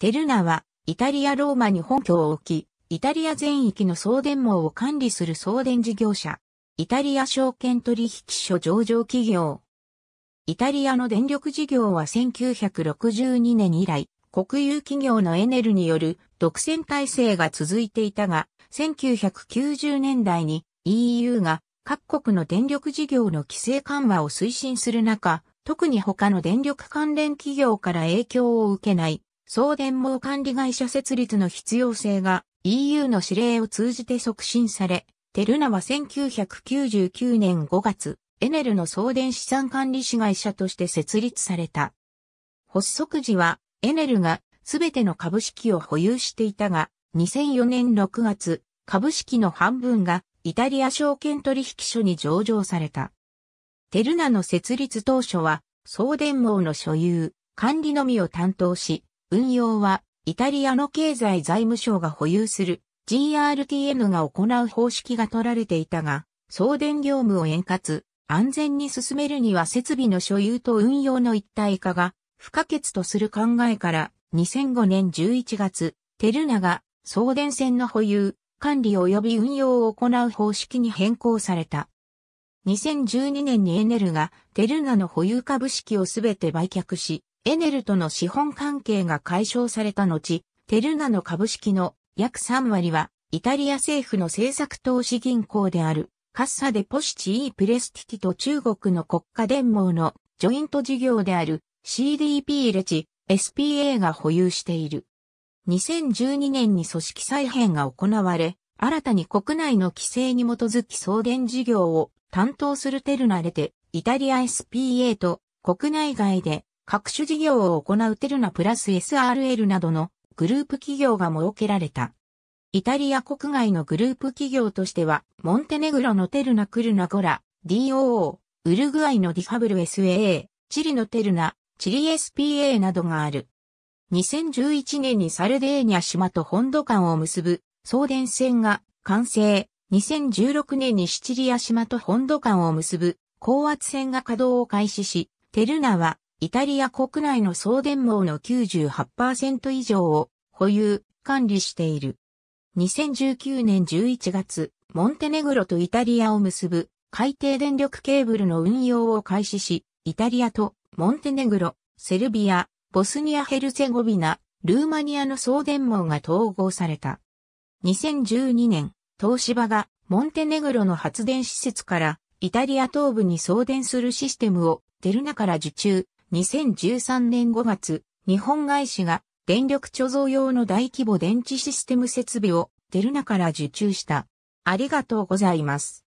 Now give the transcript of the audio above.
テルナは、イタリア・ローマに本拠を置き、イタリア全域の送電網を管理する送電事業者。イタリア証券取引所上場企業。イタリアの電力事業は1962年以来、国有企業のエネルによる独占体制が続いていたが、1990年代に EU が各国の電力事業の規制緩和を推進する中、特に他の電力関連企業から影響を受けない。送電網管理会社設立の必要性が EU の指令を通じて促進され、テルナは1999年5月、エネルの送電資産管理会社として設立された。発足時は、エネルがすべての株式を保有していたが、2004年6月、株式の半分がイタリア証券取引所に上場された。テルナの設立当初は、送電網の所有、管理のみを担当し、運用はイタリアの経済財務省が保有する GRTN が行う方式が取られていたが、送電業務を円滑、安全に進めるには設備の所有と運用の一体化が不可欠とする考えから2005年11月、テルナが送電線の保有、管理及び運用を行う方式に変更された。2012年にエネルがテルナの保有株式をすべて売却し、エネルとの資本関係が解消された後、テルナの株式の約3割は、イタリア政府の政策投資銀行である、Cassa Depositi e Prestitiと中国の国家電網のジョイント事業である CDP レチ SPA が保有している。2012年に組織再編が行われ、新たに国内の規制に基づき送電事業を担当するテルナレテ、イタリア SPA と国内外で、各種事業を行うテルナプラス SRL などのグループ企業が設けられた。イタリア国外のグループ企業としては、モンテネグロのテルナクルナゴラ、DOO、ウルグアイのディファブル SAA、チリのテルナ、チリ SPA などがある。2011年にサルデーニャ島と本土間を結ぶ送電線が完成。2016年にシチリア島と本土間を結ぶ高圧線が稼働を開始し、テルナは、イタリア国内の送電網の 98% 以上を保有、管理している。2019年11月、モンテネグロとイタリアを結ぶ海底電力ケーブルの運用を開始し、イタリアとモンテネグロ、セルビア、ボスニア・ヘルツェゴビナ、ルーマニアの送電網が統合された。2012年、東芝がモンテネグロの発電施設からイタリア東部に送電するシステムをテルナから受注。2013年5月、日本外資が電力貯蔵用の大規模電池システム設備をテルナから受注した。ありがとうございます。